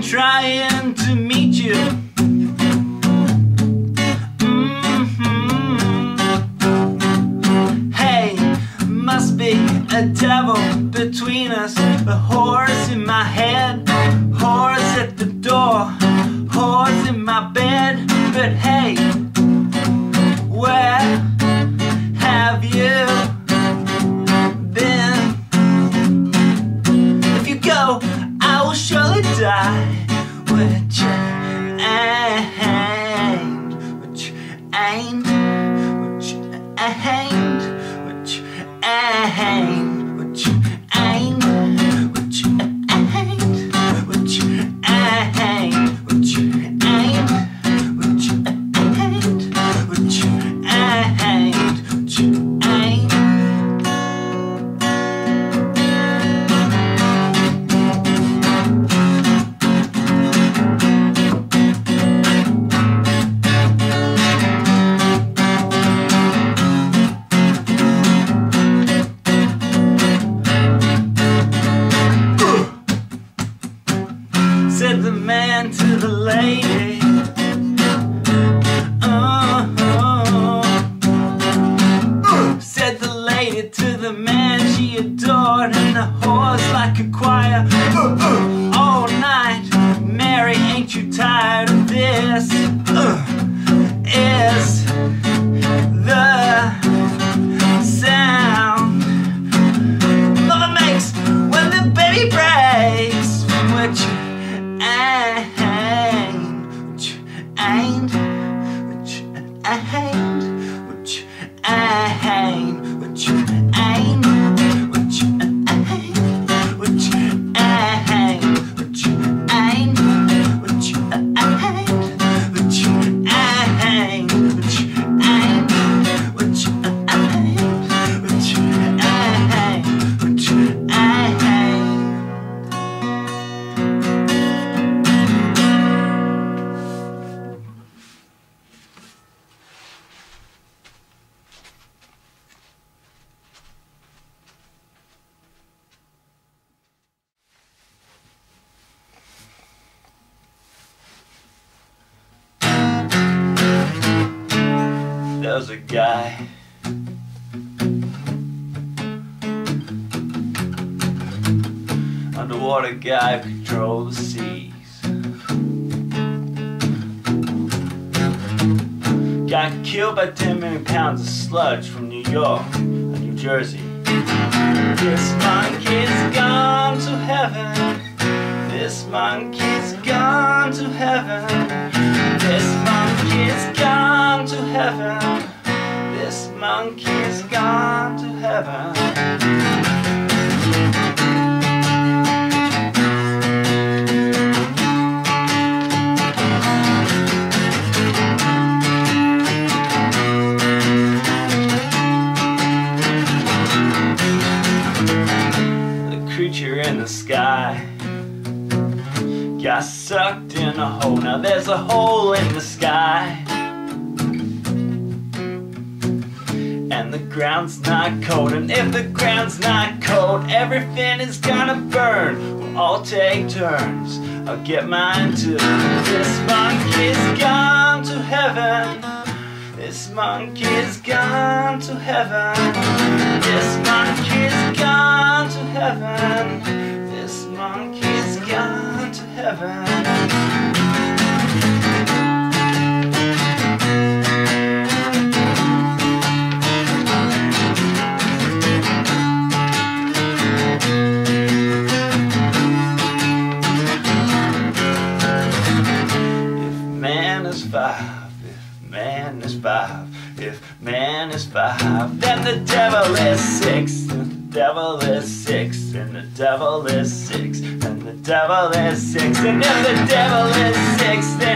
been trying to meet you. Hey, must be a devil between us. A horse in my head, horse at the door, horse in my bed. But hey, where have you been? If you go, I will surely die. Said the man to the lady, said the lady to the man she adored, and the horse like a choir, all night. Mary, ain't you tired of this? Is the sound mother makes when the baby breaks, which there's a guy underwater guy who controls the seas. Got killed by 10 million pounds of sludge from New York and New Jersey. This monkey's gone to heaven. This monkey's gone to heaven. This monkey's gone to heaven. This monkey's gone to heaven. The creature in the sky got sucked in a hole. Now there's a hole in the sky, and the ground's not cold, and if the ground's not cold, everything is gonna burn. We'll all take turns, I'll get mine too. This monkey's gone to heaven. This monkey's gone to heaven. This monkey's gone to heaven. This monkey's gone to heaven. If man is 5, then the devil is 6, and the devil is 6, and the devil is 6, and the devil is 6, and if the devil is 6, then